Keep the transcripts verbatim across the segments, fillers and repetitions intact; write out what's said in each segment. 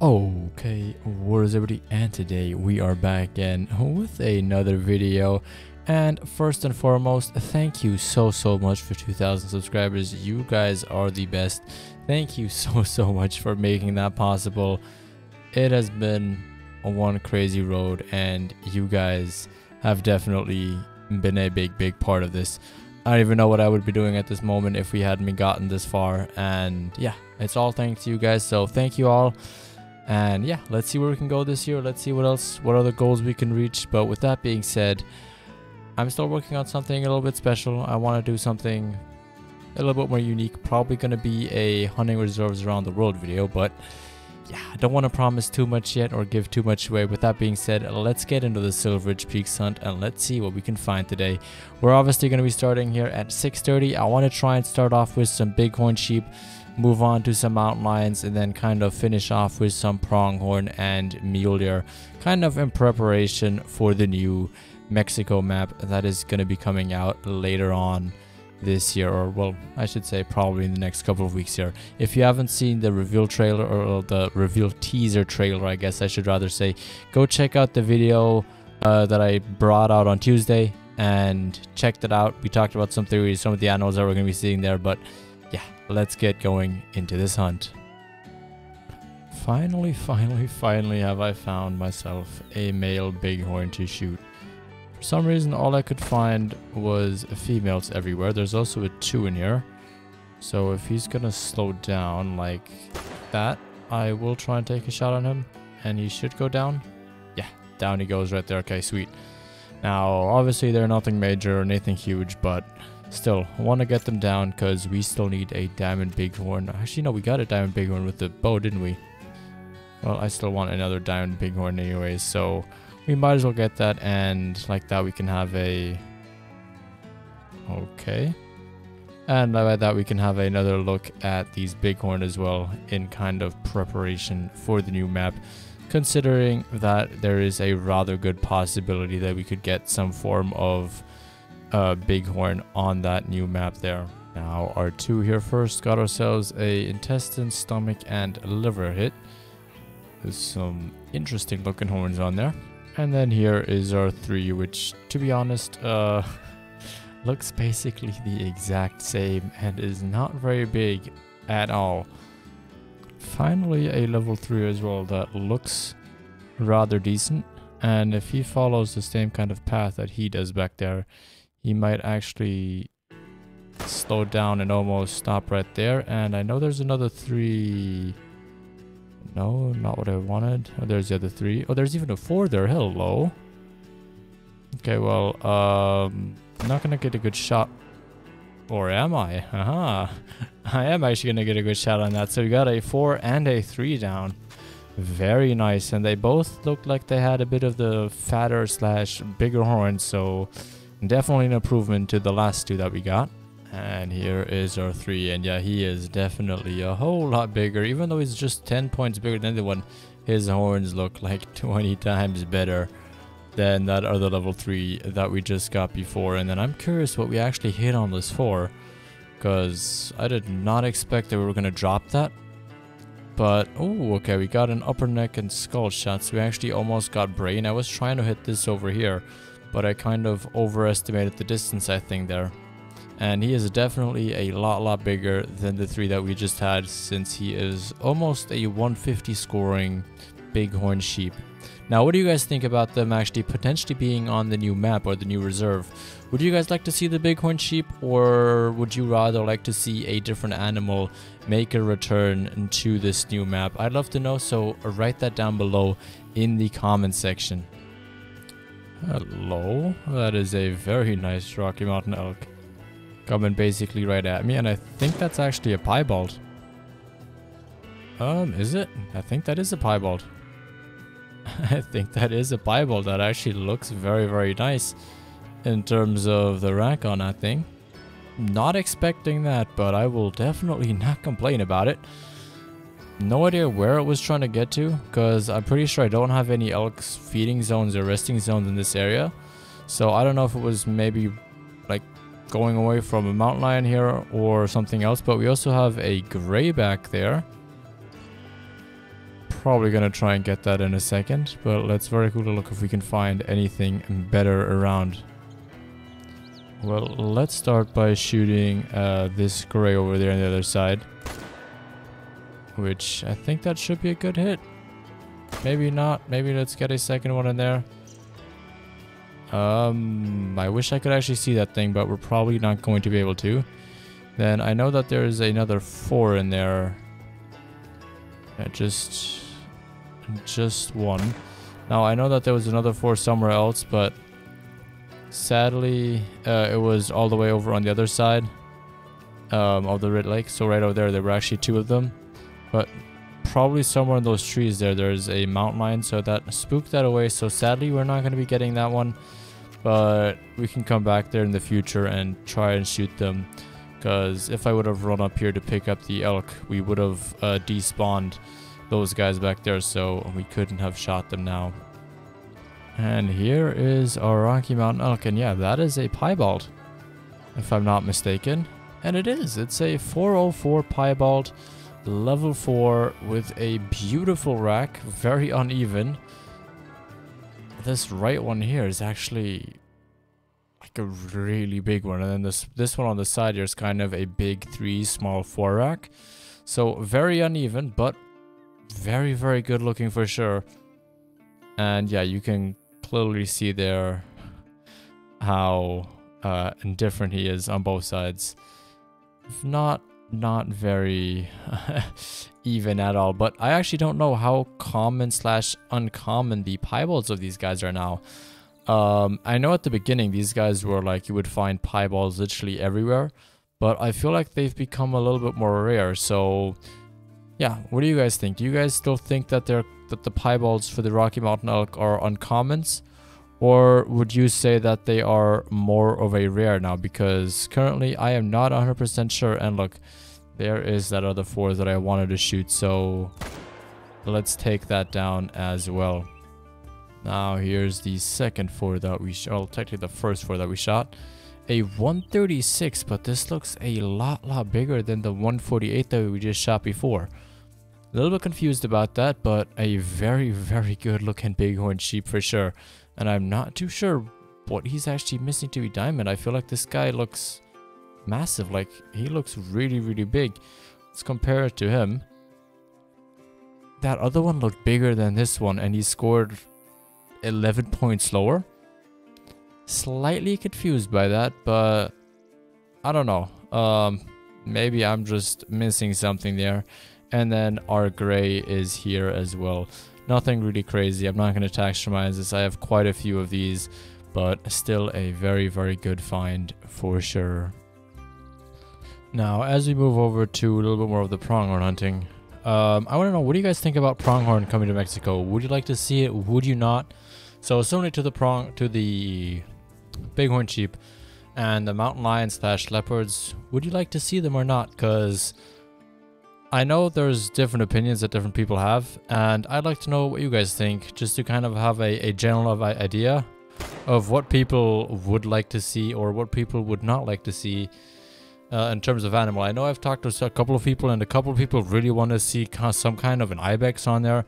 Okay, what is everybody, and today we are back again with another video. And first and foremost, thank you so so much for two thousand subscribers. You guys are the best. Thank you so so much for making that possible. It has been a one crazy road, and you guys have definitely been a big big part of this. I don't even know what I would be doing at this moment if we hadn't gotten this far. And yeah, it's all thanks to you guys, so thank you all. And yeah, let's see where we can go this year. Let's see what else, what other goals we can reach. But with that being said, I'm still working on something a little bit special. I want to do something a little bit more unique. Probably going to be a hunting reserves around the world video. But yeah, I don't want to promise too much yet or give too much away. With that being said, let's get into the Silver Ridge Peaks hunt and let's see what we can find today. We're obviously going to be starting here at six thirty. I want to try and start off with some bighorn sheep, move on to some mountain lions, and then kind of finish off with some pronghorn and mule deer, kind of in preparation for the new Mexico map that is going to be coming out later on this year, or well, I should say probably in the next couple of weeks here. If you haven't seen the reveal trailer, or the reveal teaser trailer, I guess I should rather say, go check out the video uh, that I brought out on Tuesday and checked it out. We talked about some theories, some of the animals that we're going to be seeing there, but yeah, let's get going into this hunt. Finally, finally, finally have I found myself a male bighorn to shoot. For some reason, all I could find was females everywhere. There's also a two in here. So if he's gonna slow down like that, I will try and take a shot on him. And he should go down. Yeah, down he goes right there. Okay, sweet. Now, obviously, they're nothing major or anything huge, but still, I want to get them down because we still need a diamond bighorn. Actually, no, we got a diamond bighorn with the bow, didn't we? Well, I still want another diamond bighorn anyways, so we might as well get that, and like that we can have a... Okay. And like that we can have another look at these bighorn as well in kind of preparation for the new map, considering that there is a rather good possibility that we could get some form of Uh, bighorn on that new map there. Now our two here first got ourselves a intestine, stomach, and liver hit. There's some interesting looking horns on there. And then here is our three, which to be honest uh, looks basically the exact same and is not very big at all. Finally a level three as well that looks rather decent, and if he follows the same kind of path that he does back there, he might actually slow down and almost stop right there. And I know there's another three. No, not what I wanted. Oh, there's the other three. Oh, there's even a four there. Hello. Okay, well, um, I'm not going to get a good shot. Or am I? Haha. I am actually going to get a good shot on that. So we got a four and a three down. Very nice. And they both looked like they had a bit of the fatter slash bigger horn. So definitely an improvement to the last two that we got. And here is our three, and yeah, he is definitely a whole lot bigger. Even though he's just ten points bigger than the one, his horns look like twenty times better than that other level three that we just got before. And then I'm curious what we actually hit on this four, because I did not expect that we were going to drop that. But oh, okay, we got an upper neck and skull shot, so we actually almost got brain. I was trying to hit this over here, but I kind of overestimated the distance, I think, there. And he is definitely a lot, lot bigger than the three that we just had, since he is almost a one fifty scoring bighorn sheep. Now, what do you guys think about them actually potentially being on the new map or the new reserve? Would you guys like to see the bighorn sheep, or would you rather like to see a different animal make a return to this new map? I'd love to know, so write that down below in the comment section. Hello, that is a very nice Rocky Mountain elk coming basically right at me, and I think that's actually a piebald. Um, is it? I think that is a piebald. I think that is a piebald. That actually looks very, very nice in terms of the rack on that thing. Not expecting that, but I will definitely not complain about it. No idea where it was trying to get to, because I'm pretty sure I don't have any elk's feeding zones or resting zones in this area. So I don't know if it was maybe like going away from a mountain lion here or something else. But we also have a gray back there. probably gonna try and get that in a second, but let's very quickly look if we can find anything better around. Well, let's start by shooting uh, this gray over there on the other side, which I think that should be a good hit. Maybe not. Maybe let's get a second one in there. Um, I wish I could actually see that thing, but we're probably not going to be able to. Then I know that there is another four in there. Yeah, just, just one. Now I know that there was another four somewhere else, but sadly, uh, it was all the way over on the other side um, of the Red Lake. So right over there, there were actually two of them, but probably somewhere in those trees there, there's a mountain lion, so that spooked that away. So sadly, we're not going to be getting that one, but we can come back there in the future and try and shoot them. Because if I would have run up here to pick up the elk, we would have uh, despawned those guys back there, so we couldn't have shot them now. And here is our Rocky Mountain elk, and yeah, that is a piebald, if I'm not mistaken. And it is, it's a four oh four piebald, level four, with a beautiful rack, very uneven. This right one here is actually like a really big one, and then this this one on the side here is kind of a big three small four rack, so very uneven, but very very good looking for sure. And yeah, you can clearly see there how uh indifferent he is on both sides. Not not very even at all. But I actually don't know how common slash uncommon the piebalds of these guys are now. Um, I know at the beginning these guys were like, you would find piebalds literally everywhere, but I feel like they've become a little bit more rare. So yeah, what do you guys think? Do you guys still think that they're that the piebalds for the Rocky Mountain elk are uncommons, or would you say that they are more of a rare now? Because currently I am not one hundred percent sure. And look, there is that other four that I wanted to shoot, so let's take that down as well. Now here's the second four that we shot, well, technically the first four that we shot. A one thirty-six, but this looks a lot, lot bigger than the one forty-eight that we just shot before. A little bit confused about that, but a very, very good looking bighorn sheep for sure. And I'm not too sure what he's actually missing to be diamond. I feel like this guy looks massive, like he looks really, really big. Let's compare it to him. That other one looked bigger than this one, and he scored eleven points lower. Slightly confused by that, but I don't know, um maybe I'm just missing something there. And then our gray is here as well. Nothing really crazy. I'm not going to taxonomize this. I have quite a few of these, but still a very very good find for sure. Now as we move over to a little bit more of the pronghorn hunting, Um, I want to know, what do you guys think about pronghorn coming to Mexico? Would you like to see it? Would you not? So similar to the prong, to the bighorn sheep and the mountain lion slash leopards, would you like to see them or not? Because I know there's different opinions that different people have, and I'd like to know what you guys think, just to kind of have a, a general idea of what people would like to see or what people would not like to see. Uh, in terms of animal, I know I've talked to a couple of people, and a couple of people really want to see some kind of an ibex on there,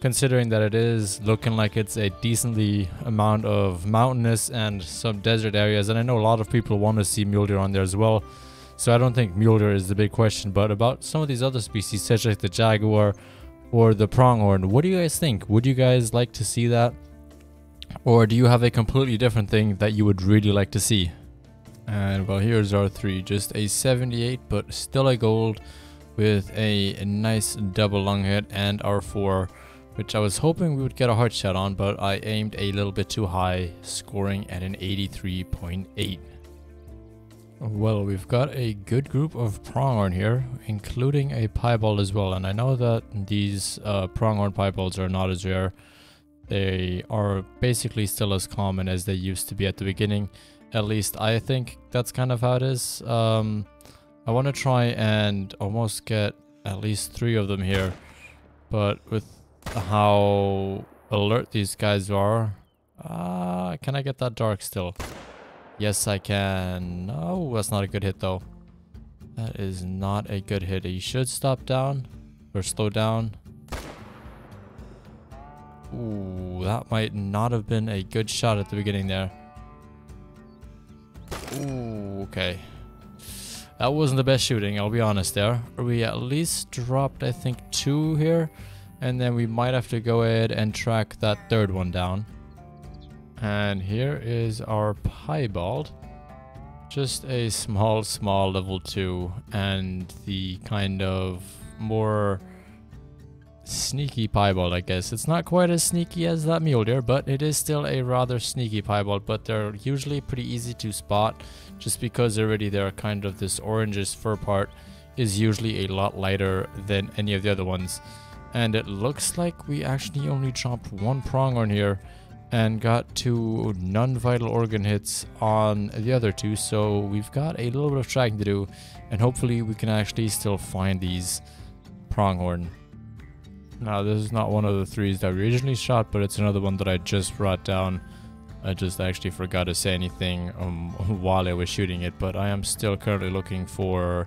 considering that it is looking like it's a decently amount of mountainous and some desert areas. And I know a lot of people want to see mule deer on there as well, so I don't think mule deer is the big question. But about some of these other species, such as the jaguar or the pronghorn, what do you guys think? Would you guys like to see that, or do you have a completely different thing that you would really like to see? And well, here's our three, just a seventy-eight, but still a gold with a, a nice double lung hit. And our four, which I was hoping we would get a hard shot on, but I aimed a little bit too high, scoring at an eighty-three point eight. Well, we've got a good group of pronghorn here, including a piebald as well. And I know that these uh, pronghorn piebalds are not as rare. They are basically still as common as they used to be at the beginning. At least I think that's kind of how it is. Um, I want to try and almost get at least three of them here, but with how alert these guys are, uh, can I get that dark still? Yes, I can. Oh, that's not a good hit though. That is not a good hit. He should stop down or slow down. Ooh, that might not have been a good shot at the beginning there. Ooh, okay. That wasn't the best shooting, I'll be honest there. We at least dropped, I think, two here. And then we might have to go ahead and track that third one down. And here is our piebald. Just a small, small level two. And the kind of more sneaky piebald, I guess. It's not quite as sneaky as that mule deer, but it is still a rather sneaky piebald. But they're usually pretty easy to spot just because already they're kind of this orangish fur part is usually a lot lighter than any of the other ones. And it looks like we actually only chopped one prong on here and got two non-vital organ hits on the other two, so we've got a little bit of tracking to do, and hopefully we can actually still find these pronghorn. Now, this is not one of the threes that we originally shot, but it's another one that I just brought down. I just actually forgot to say anything um, while I was shooting it, but I am still currently looking for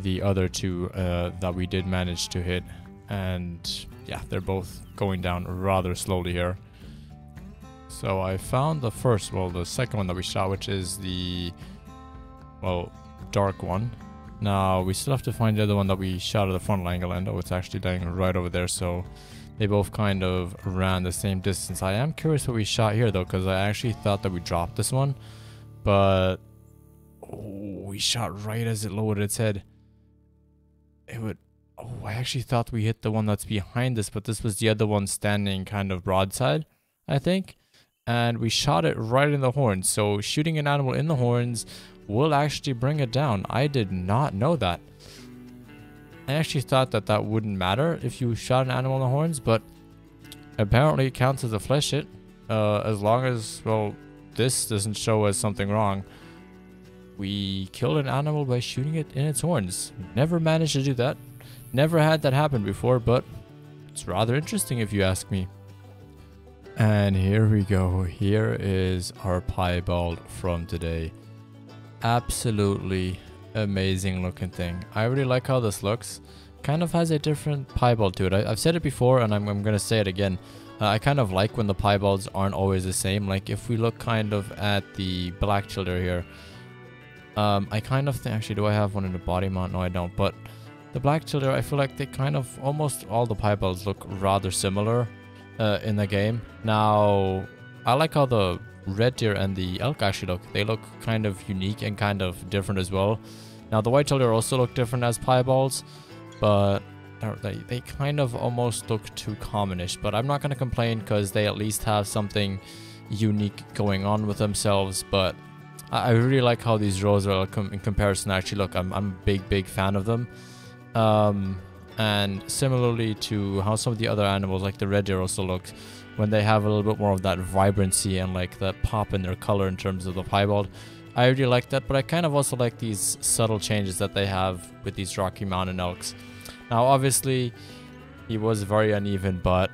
the other two uh, that we did manage to hit. And yeah, they're both going down rather slowly here. So I found the first, well, the second one that we shot, which is the, well, dark one. Now we still have to find the other one that we shot at the frontal angle, and oh, it's actually dying right over there. So they both kind of ran the same distance. I am curious what we shot here though, because I actually thought that we dropped this one, but oh, we shot right as it lowered its head. It would. Oh, I actually thought we hit the one that's behind this, but this was the other one standing kind of broadside, I think. And we shot it right in the horns. So shooting an animal in the horns will actually bring it down. I did not know that. I actually thought that that wouldn't matter if you shot an animal in the horns, but apparently it counts as a flesh hit. Uh, as long as, well, this doesn't show us something wrong. We killed an animal by shooting it in its horns. Never managed to do that. Never had that happen before, but it's rather interesting if you ask me. And here we go. Here is our piebald from today. Absolutely amazing looking thing. I really like how this looks. Kind of has a different piebald to it. I, I've said it before, and I'm, I'm going to say it again. Uh, I kind of like when the piebalds aren't always the same. Like if we look kind of at the black childer here. Um, I kind of think... Actually, do I have one in the body mount? No, I don't. But... the black childer, I feel like they kind of, almost all the piebalds look rather similar uh, in the game. Now, I like how the red deer and the elk actually look. They look kind of unique and kind of different as well. Now, the white childer also look different as piebalds, but they, they kind of almost look too commonish. But I'm not going to complain because they at least have something unique going on with themselves, but I, I really like how these rows are com in comparison. Actually, look, I'm, I'm a big, big fan of them. Um, and similarly to how some of the other animals, like the red deer, also look when they have a little bit more of that vibrancy and like that pop in their color in terms of the piebald. I really like that, but I kind of also like these subtle changes that they have with these Rocky Mountain elks. Now, obviously, he was very uneven, but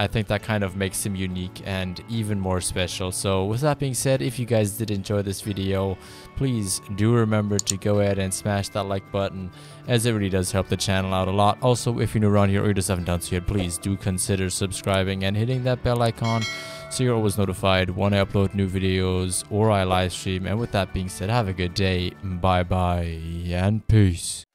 I think that kind of makes him unique and even more special. So with that being said, if you guys did enjoy this video, please do remember to go ahead and smash that like button, as it really does help the channel out a lot. Also, if you're new around here or you just haven't done so yet, please do consider subscribing and hitting that bell icon so you're always notified when I upload new videos or I live stream. And with that being said, have a good day, bye bye, and peace.